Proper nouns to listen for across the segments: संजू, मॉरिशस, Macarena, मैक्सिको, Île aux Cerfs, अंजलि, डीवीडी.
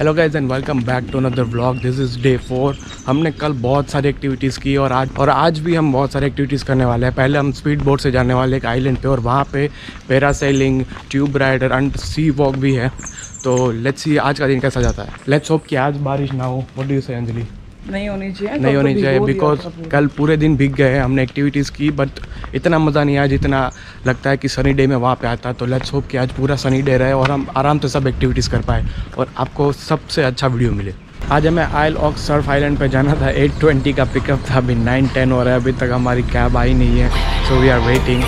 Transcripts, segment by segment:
Hello guys and welcome back to another vlog. This is day 4। हमने कल बहुत सारी एक्टिविटीज़ की और आज भी हम बहुत सारे एक्टिविटीज़ करने वाले हैं। पहले हम स्पीड बोट से जाने वाले एक आइलैंड पे और वहाँ पे parasailing, tube rider and sea walk भी है। तो लेट्स सी आज का दिन कैसा जाता है। लेट्स होप कि आज बारिश ना हो। व्हाट डू यू से अंजलि? नहीं होनी चाहिए बिकॉज कल पूरे दिन भीग गए। हमने एक्टिविटीज़ की बट इतना मज़ा नहीं आया जितना लगता है कि सनी डे में वहाँ पे आता। तो लेट्स होप कि आज पूरा सनी डे रहे और हम आराम से सब एक्टिविटीज़ कर पाए और आपको सबसे अच्छा वीडियो मिले। आज हमें आइल ऑफ सर्फ आइलैंड पे जाना था। 8:20 का पिकअप था, अभी 9:10 हो रहा है, अभी तक हमारी कैब आई नहीं है। So we are waiting.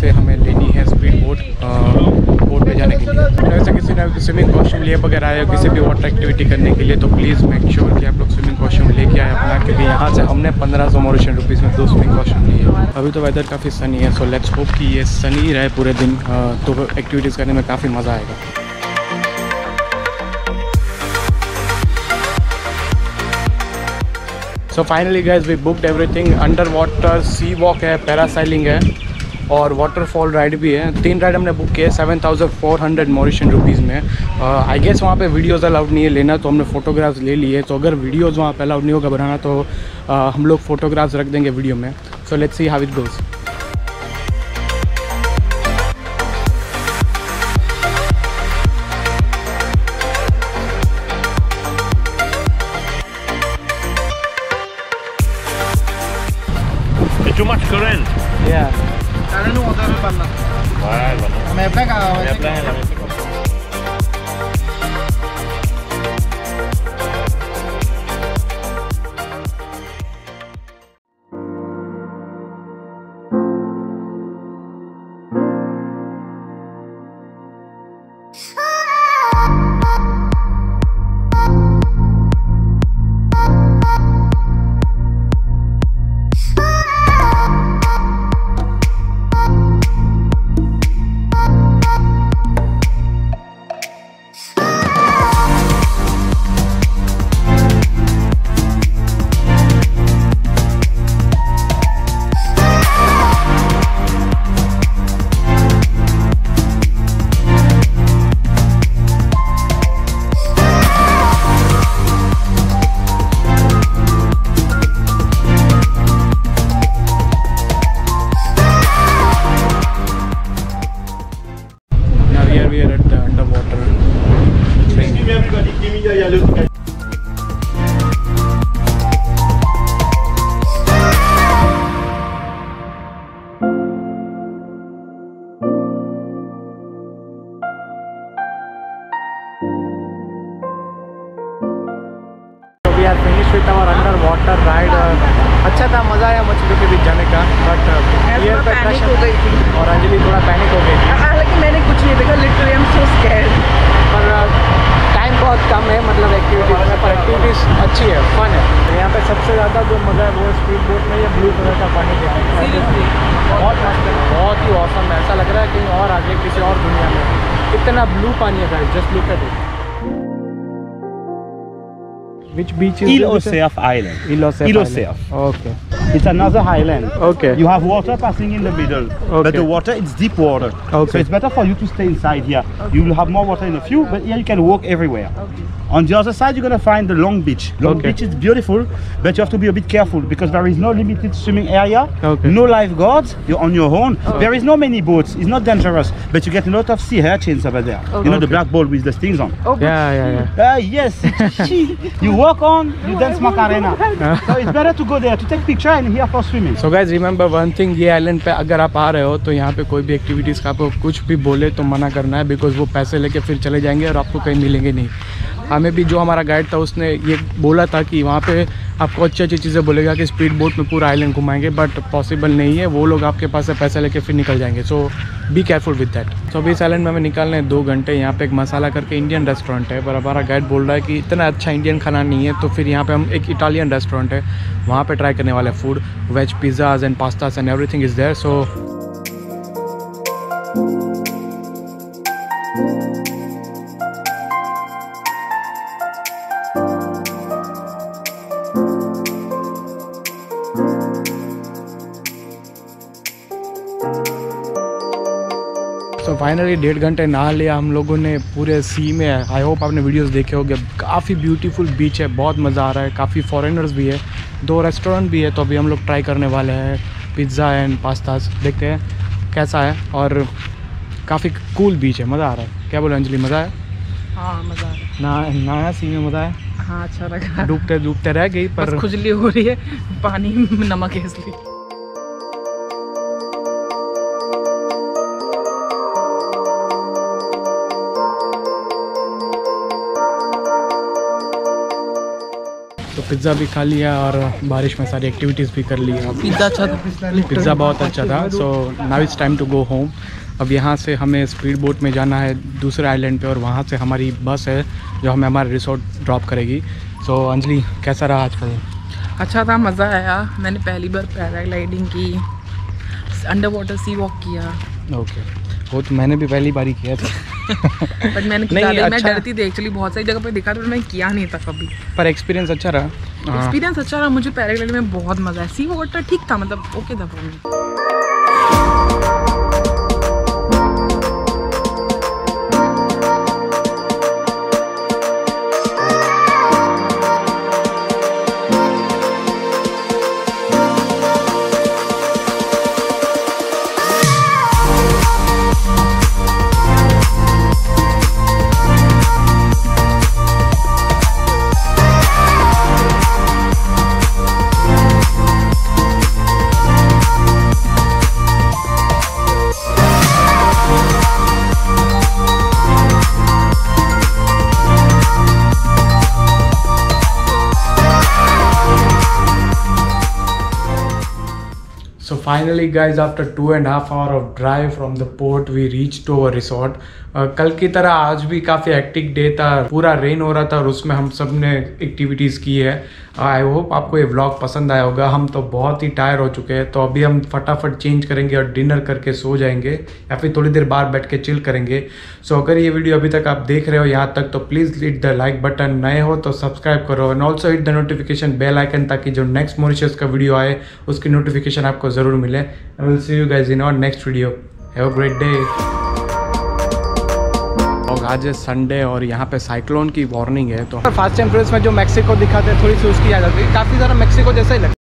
से हमें लेनी है स्पीड बोट पे जाने के लिए। वैसे किसी ने स्विमिंग कॉस्ट्यूम लिए वगैरह आए किसी भी वाटर एक्टिविटी करने के लिए तो प्लीज़ मेक श्योर कि आप लोग स्विमिंग कॉस्ट्यूम लेके आए अपना, क्योंकि यहाँ से हमने 1500 मॉरिशियन रुपीज़ में 2 स्विमिंग कॉस्ट्यूम लिए। अभी तो वेदर काफ़ी सनी है, सो लेट्स होप कि ये सनी रहे पूरे दिन, तो एक्टिविटीज़ करने में काफ़ी मज़ा आएगा। So finally guys we booked everything. Under water sea walk है, पैरासाइलिंग है और वाटरफॉल राइड भी है। 3 राइड हमने बुक किए 7,400 मॉरिशियन रुपीज़ में। आई गेस वहाँ पे वीडियोस अलाउड नहीं है लेना, तो हमने फ़ोटोग्राफ्स ले लिए। तो अगर वीडियोस वहाँ पे अलाउड नहीं होगा बनाना तो हम लोग फ़ोटोग्राफ्स रख देंगे वीडियो में। So let's see how it goes. Too much current. Yeah. I don't know what I'm going to do. I'm going to water ride अच्छा था, मज़ा आया मछलियों के बीच जाने का। बट क्लियर पे क्रश हो गई थी और अंजलि थोड़ा पैनिक हो गई थी। हालांकि मैंने कुछ नहीं देखा, literally I am so scared. पर टाइम बहुत कम है, मतलब एक्टिविटीज पर एक्टिविटीज़ अच्छी है, फन है। यहाँ पे सबसे ज़्यादा जो मज़ा है वो स्पीड बोट में ये ब्लू कलर का पानी देखने का बहुत मस्त है, बहुत ही ऑसम है। ऐसा लग रहा है कि और आगे किसी और दुनिया में इतना ब्लू पानी है guys, just look at it. Which beach is Île aux Cerfs Island. Île aux Cerfs. Okay. It's another island. Okay. You have water passing in the middle, okay. But the water it's deep water. Okay. So it's better for you to stay inside here. Okay. You will have more water in a few, but here you can walk everywhere. Okay. On the other side, you're gonna find the long beach. Long beach is beautiful, but you have to be a bit careful because there is no limited swimming area, no lifeguards. You're on your own. Okay. There is no many boats. It's not dangerous, but you get a lot of sea urchins over there. Okay. You know the black ball with the things on. Oh, yeah. Yes. You walk on, you dance Macarena. So it's better to go there to take picture and here for swimming. So guys, remember one thing, ये island पे अगर आप आ रहे हो तो यहाँ पे कोई भी activities का आपको कुछ भी बोले तो मना करना है because वो पैसे लेके फिर चले जाएंगे और आपको कहीं मिलेंगे नहीं। हमें भी जो हमारा गाइड था उसने ये बोला था कि वहाँ पे आपको अच्छी अच्छी चीज़ें बोलेगा कि स्पीड बोट में पूरा आइलैंड घुमाएंगे, बट पॉसिबल नहीं है। वो लोग आपके पास से पैसा लेके फिर निकल जाएंगे, so be careful with that. So अभी इस आइलैंड में हमें निकालने हैं 2 घंटे। यहाँ पे एक मसाला करके इंडियन रेस्टोरेंट है, पर हमारा गाइड बोल रहा है कि इतना अच्छा इंडियन खाना नहीं है, तो फिर यहाँ पर हम एक इटालियन रेस्टोरेंट है वहाँ पर ट्राई करने वाले food. Veg pizzas and pastas and everything is there. So तो फाइनली 1.5 घंटे नहा लिया हम लोगों ने पूरे सी में। आई होप आपने वीडियोस देखे होंगे। काफ़ी ब्यूटीफुल बीच है, बहुत मज़ा आ रहा है। काफ़ी फॉरेनर्स भी है, 2 रेस्टोरेंट भी है। तो अभी हम लोग ट्राई करने वाले हैं पिज़्ज़ा एंड पास्ताज, देखते हैं कैसा है। और काफ़ी कूल बीच है, मज़ा आ रहा है। क्या बोलो अंजलि, मज़ा है? हाँ मज़ा आ रहा है। नहाया सी में मज़ा है? हाँ अच्छा लगा। डूबते डूबते रह गई पर खुजली हो रही है, पानी में नमक है इसलिए। तो पिज़्ज़ा भी खा लिया और बारिश में सारी एक्टिविटीज़ भी कर ली। पिज़्ज़ा अच्छा था, पिज़्ज़ा बहुत अच्छा था। So now it's time to go home. अब यहाँ से हमें स्पीड बोट में जाना है दूसरे आइलैंड पे, और वहाँ से हमारी बस है जो हमें हमारे रिसोर्ट ड्रॉप करेगी। सो अंजलि, कैसा रहा आज का दिन? अच्छा था, मज़ा आया। मैंने पहली बार पैराग्लाइडिंग की, अंडर वाटर सी वॉक किया। ओके, वो तो मैंने भी पहली बार ही किया था। बट मैंने किया नहीं, मैं डरती थी एक्चुअली। बहुत सारी जगह पे देखा था, मैं किया नहीं था कभी। पर एक्सपीरियंस अच्छा रहा। एक्सपीरियंस अच्छा रहा। मुझे पैराग्लाइडिंग में बहुत मजा आया। सी वाटर ठीक था, मतलब ओके था for finally guys, after 2.5 hour of drive from the port we reach to our resort. कल की तरह आज भी काफ़ी एक्टिक डे था, पूरा रेन हो रहा था और उसमें हम सब ने एक्टिविटीज़ की है। आई होप आपको ये व्लॉग पसंद आया होगा। हम तो बहुत ही टायर हो चुके हैं, तो अभी हम फटाफट चेंज करेंगे और डिनर करके सो जाएंगे या फिर थोड़ी देर बाहर बैठ के चिल करेंगे। सो अगर ये वीडियो अभी तक आप देख रहे हो यहाँ तक, तो please hit the like button, नए हो तो सब्सक्राइब करो and also hit the notification bell icon, ताकि जो नेक्स्ट मॉरिशस का वीडियो आए उसकी नोटिफिकेशन आपको ज़रूर मिले। And we'll see you guys in our next video. Have a great day. और आज संडे और यहाँ पे साइक्लोन की वार्निंग है, तो फास्ट टेम्परेचर में जो मैक्सिको दिखाते हैं थोड़ी सी उसकी याद आती है। काफ़ी ज़्यादा मैक्सिको जैसा ही लगता है।